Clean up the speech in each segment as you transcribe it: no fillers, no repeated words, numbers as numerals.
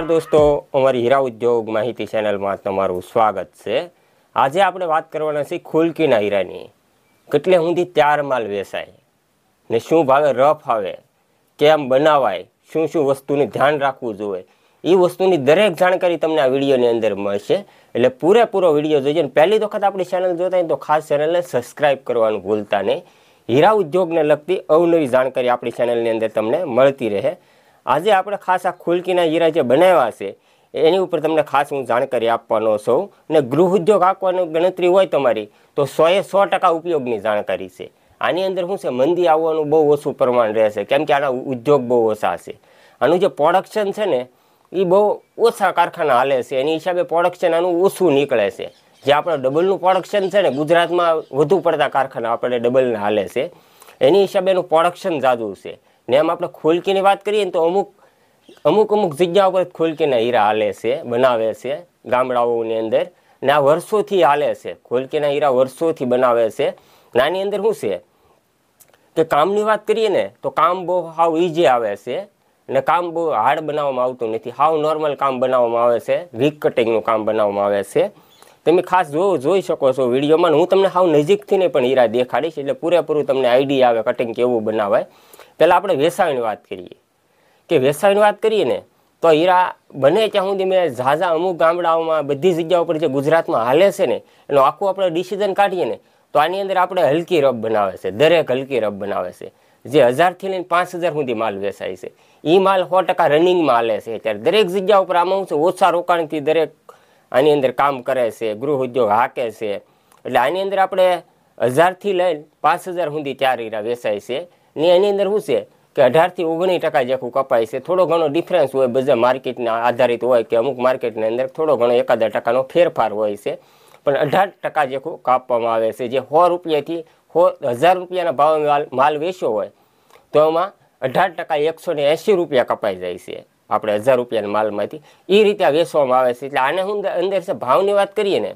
નમસ્કાર દોસ્તો, અમારી હીરા ઉદ્યોગ માહિતી ચેનલમાં તમારું સ્વાગત છે. આજે આપણે વાત કરવાના છીએ ખુલકીના હીરાની. કેટલે સુધી ત્યાર માલ વેચાય ને શું ભાવે રફ આવે, કેમ બનાવાય, શું શું વસ્તુનું ધ્યાન રાખવું જોઈએ, એ વસ્તુની દરેક જાણકારી તમને આ વિડીયોની અંદર મળશે. એટલે પૂરેપૂરો વિડીયો જોઈએ. અને પહેલી વખત આપણી ચેનલ જોતા તો ખાસ ચેનલને સબસ્ક્રાઈબ કરવાનું ભૂલતા નહીં. હીરા ઉદ્યોગને લગતી અવનવી જાણકારી આપણી ચેનલની અંદર તમને મળતી રહે. આજે આપણે ખાસ આ ખુલકીના હીરા જે બનાવ્યા છે એની ઉપર તમને ખાસ હું જાણકારી આપવાનો છું. અને ગૃહ ઉદ્યોગ આંકવાની ગણતરી હોય તમારી તો 100% ઉપયોગની જાણકારી છે. આની અંદર શું છે, મંદી આવવાનું બહુ ઓછું પ્રમાણ રહેશે, કેમ કે આના ઉદ્યોગ બહુ ઓછા છે. આનું જે પ્રોડક્શન છે ને એ બહુ ઓછા કારખાના હાલે છે, એની હિસાબે પ્રોડક્શન આનું ઓછું નીકળે છે. જે આપણે ડબલનું પ્રોડક્શન છે ને, ગુજરાતમાં વધુ પડતા કારખાના આપણે ડબલને હાલે છે, એની હિસાબે એનું પ્રોડક્શન જાજુ છે. ને એમ આપણે ખુલકીની વાત કરીએ ને તો અમુક જગ્યાઓ પર ખુલકીના હીરા હાલે છે, બનાવે છે ગામડાઓની અંદર. ને આ વર્ષોથી હાલે છે, ખુલકીના હીરા વર્ષોથી બનાવે છે. નાની અંદર શું છે કે કામની વાત કરીએ ને તો કામ બહુ હાવ ઇઝી આવે છે, ને કામ બહુ હાર્ડ બનાવવામાં આવતું નથી. હાવ નોર્મલ કામ બનાવવામાં આવે છે, વીક કટિંગનું કામ બનાવવામાં આવે છે. તમે ખાસ જોઈ શકો છો વિડીયોમાં. હું તમને હાવ નજીકથી ને પણ હીરા દેખાડીશ એટલે પૂરેપૂરું તમને આઈડિયા આવે કટિંગ કેવું બનાવાય. પહેલાં આપણે વેસાવીની વાત કરીએ કે તો હીરા બને ત્યાં સુધી મેં ઝાઝા અમુક ગામડાઓમાં બધી જગ્યાઓ પર જે ગુજરાતમાં હાલે છે ને એનું આખું આપણે ડિસિઝન કાઢીએ ને તો આની અંદર આપણે હલકી રફ બનાવે છે. દરેક હલકી રફ બનાવે છે જે 1000 થી લઈને 5000 સુધી માલ વેચાય છે. એ માલ 100% રનિંગમાં હાલે છે અત્યારે દરેક જગ્યા ઉપર. આમાં શું છે, ઓછા રોકાણથી દરેક આની અંદર કામ કરે છે, ગૃહ ઉદ્યોગ હાકે છે. એટલે આની અંદર આપણે 1000 થી લઈને 5000 સુધી ત્યારે હીરા વેચાય છે. ને એની અંદર શું છે કે 18 થી 19% જેખું કપાય છે. થોડો ઘણો ડિફરન્સ હોય, બધા માર્કેટના આધારિત હોય કે અમુક માર્કેટની અંદર થોડો ઘણો 1-2% ફેરફાર હોય છે, પણ 18% જેખું કાપવામાં આવે છે. જે 100 રૂપિયાથી 1000 રૂપિયાના ભાવમાં માલ વેચ્યો હોય તો એમાં 18% 180 રૂપિયા કપાઈ જાય છે આપણે 1000 રૂપિયાના માલમાંથી. એ રીતે આ વેચવામાં આવે છે. એટલે આને હું અંદર છે ભાવની વાત કરીએ ને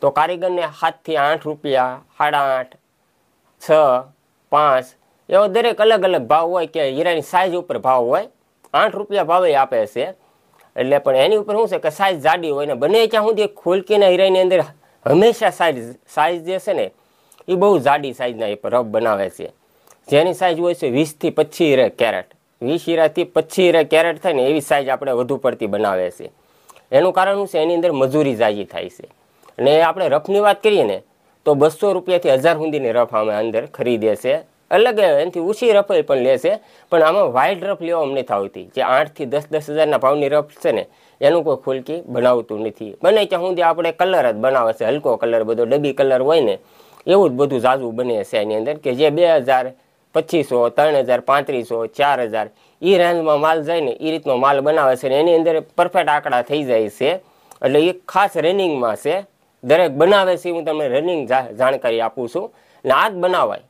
તો કારીગરને 7 થી 8 રૂપિયા, 8.5, 6, 5 એવો દરેક અલગ અલગ ભાવ હોય કે હીરાની સાઇઝ ઉપર ભાવ હોય. 8 રૂપિયા ભાવે આપે છે. એટલે પણ એની ઉપર શું છે કે સાઇઝ જાડી હોય ને બને ત્યાં સુધી ખુલકીના હીરાની અંદર હંમેશા સાઇઝ જે છે ને એ બહુ જાડી સાઇઝના એ રફ બનાવે છે. જેની સાઇઝ હોય છે 20 થી 25 કેરેટ, 20 હીરાથી 25 કેરેટ થાય ને એવી સાઇઝ આપણે વધુ પડતી બનાવે છે. એનું કારણ શું છે, એની અંદર મજૂરી જાજી થાય છે. અને આપણે રફની વાત કરીએ ને તો 200 રૂપિયાથી 1000 સુધીની રફ અમે અંદર ખરીદે છે. અલગ એનાથી ઓછી રફ પણ લેશે, પણ આમાં વાઇડ રફ લેવા અમને થતી. જે 8 થી 10-10 હજારના ભાવની રફ છે ને એનું કોઈ ખુલકી બનાવતું નથી. બને ત્યાં સુધી આપણે કલર જ બનાવે છે, હલકો કલર, બધો ડબી કલર હોય ને એવું જ બધું ઝાઝું બને છે એની અંદર. કે જે 2000, 2500, 3000, 3500, 4000 એ રેન્જમાં માલ જાય ને એ રીતનો માલ બનાવે છે. ને એની અંદર પરફેક્ટ આંકડા થઈ જાય છે. એટલે એ ખાસ રનિંગમાં છે, દરેક બનાવે છે. હું તમને રનિંગ જાણકારી આપું છું. ને આ જ બનાવાય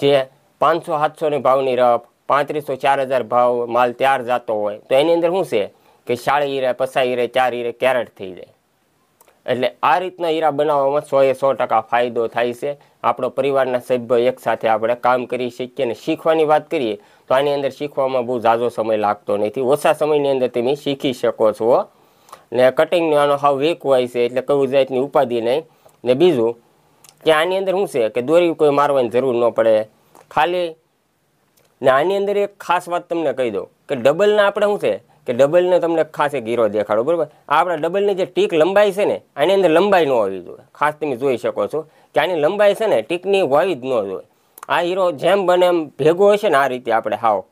જે 500-700 ભાવની રફ, 3500-4000 ભાવ માલ ત્યાર જતો હોય તો એની અંદર શું છે કે 40 હીરા, 50 હીરા, 4 હીરા કેરેટ થઈ જાય. એટલે આ રીતના હીરા બનાવવામાં 100% ફાયદો થાય છે. આપણો પરિવારના સભ્ય એકસાથે આપણે કામ કરી શકીએ. અને શીખવાની વાત કરીએ તો આની અંદર શીખવામાં બહુ ઝાઝો સમય લાગતો નથી, ઓછા સમયની અંદર તમે શીખી શકો છો. ને કટિંગનો આનો હાવ વેક હોય છે એટલે કોઈ જાતની ઉપાધિ નહીં. ને બીજું કે આની અંદર શું છે કે દોરી કોઈ મારવાની જરૂર ન પડે ખાલી. ને આની અંદર એક ખાસ વાત તમને કહી દઉં કે ડબલને આપણે શું છે કે ડબલને તમને ખાસ એક હીરો દેખાડો, બરાબર. આપણે ડબલની જે ટીક લંબાઈ છે ને આની અંદર લંબાઈ ન હોવી જોઈએ. ખાસ તમે જોઈ શકો છો કે આની લંબાઈ છે ને ટીકની હોવી જ ન જોઈએ. આ હીરો જેમ બને એમ ભેગો હોય છે ને આ રીતે આપણે હાવ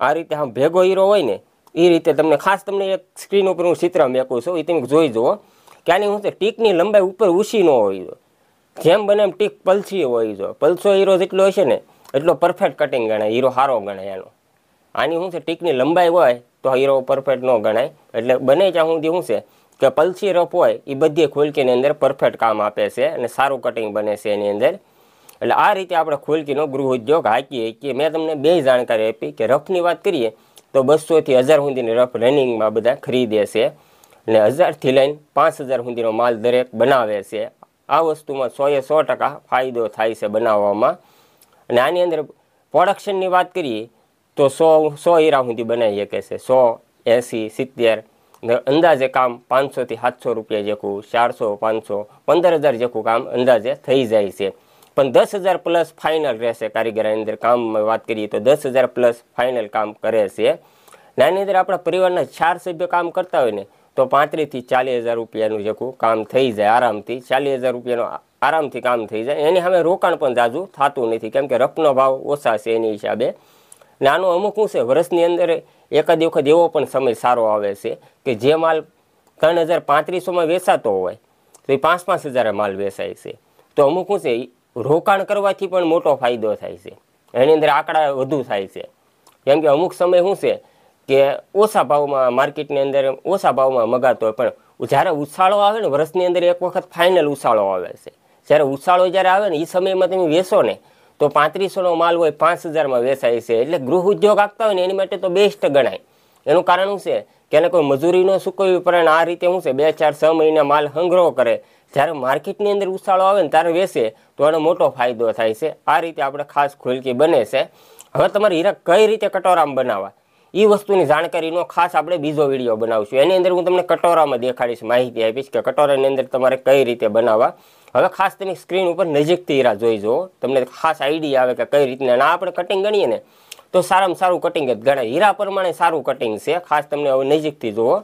આ રીતે આમ ભેગો હીરો હોય ને એ રીતે તમને ખાસ તમને એક સ્ક્રીન ઉપર હું ચિત્ર મેકું છું, એ તમે જોઈ જુઓ કે આની શું છે ટીકની લંબાઈ ઉપર ઊંચી ન હોવી જોઈએ. જેમ બને એમ ટીક પલસી હોય જો. પલસો હીરો જેટલો હશે ને એટલો પરફેક્ટ કટિંગ ગણાય, હીરો સારો ગણાય એનો. આની શું છે ટીકની લંબાઈ હોય તો હીરો પરફેક્ટ ન ગણાય. એટલે બને ત્યાં સુધી શું છે કે પલસી રફ હોય એ બધી ખુલકીની અંદર પરફેક્ટ કામ આપે છે અને સારું કટિંગ બને છે એની અંદર. એટલે આ રીતે આપણે ખુલકીનો ગૃહ ઉદ્યોગ હાંકીએ કે મેં તમને બે જાણકારી આપી કે રફની વાત કરીએ તો 200 થી 1000 સુધીની રફ રનિંગમાં બધા ખરીદે છે. અને 1000 થી લઈને 5000 સુધીનો માલ દરેક બનાવે છે. આ વસ્તુમાં 100% ફાયદો થાય છે બનાવવામાં. અને આની અંદર પ્રોડક્શનની વાત કરીએ તો 100 હીરા સુધી બનાવી શકે છે. 100 80 70 અંદાજે કામ 500 થી 700 રૂપિયા જેવું 400 500 15000 જેવું કામ અંદાજે થઈ જાય છે પણ 10000 પ્લસ ફાઇનલ રહેશે કારીગરની અંદર કામમાં વાત કરીએ તો 10000 પ્લસ ફાઇનલ કામ કરે છે નાની અંદર આપણા પરિવારના 4 સભ્ય કામ કરતા હોય ને તો 35 થી 40000 રૂપિયાનું જેવું કામ થઈ જાય આરામથી 40000 રૂપિયાનો આરામથી કામ થઈ જાય એની સામે રોકાણ પણ જાજુ થાતું નથી કેમ કે રકનો ભાવ ઓછા છે એની હિસાબે નાનો અમુક હું છે વર્ષની અંદર એકાદ વખત એવો પણ સમય સારો આવે છે કે જે માલ 3000-3500 માં વેચાતો હોય તો 5-5000 માલ વેચાય છે તો અમુક હું છે રોકાણ કરવાથી પણ મોટો ફાયદો થાય છે એની અંદર આંકડા વધુ થાય છે કેમ કે અમુક સમય હું છે કે ઓછા ભાવમાં માર્કેટની અંદર ઓછા ભાવમાં મગાતો હોય પણ જ્યારે ઉછાળો આવે ને વર્ષની અંદર એક વખત ફાઇનલ ઉછાળો આવે છે જ્યારે ઉછાળો જ્યારે આવે ને એ સમયમાં તમે વેચો ને તો 3500 માલ હોય 5000 માં વેચાય છે એટલે ગૃહ ઉદ્યોગ આપતા હોય ને એની માટે તો બેસ્ટ ગણાય એનું કારણ શું છે કે એને કોઈ મજૂરીનો સુકવ્યું પણ આ રીતે શું છે 2-4-6 મહિના માલ સંગ્રહ કરે જ્યારે માર્કેટની અંદર ઉછાળો આવે ને ત્યારે વેચે તો એનો મોટો ફાયદો થાય છે આ રીતે આપણે ખાસ ખુલકી બને છે હવે તમારે હીરા કઈ રીતે કટોરામાં બનાવવા એ વસ્તુની જાણકારીનો ખાસ આપણે બીજો વિડિયો બનાવશું એની અંદર હું તમને કટોરામાં દેખાડીશ માહિતી આપીશ કે કટોરાની અંદર તમારે કઈ રીતે બનાવવા હવે ખાસ તમે સ્ક્રીન ઉપર નજીકથી હીરા જોઈ જો તમને ખાસ આઈડિયા આવે કે કઈ રીતના ના આપણે કટિંગ ગણીએ ને તો સારામાં સારું કટિંગ જ ગણાય હીરા પ્રમાણે સારું કટિંગ છે ખાસ તમને હવે નજીકથી જુઓ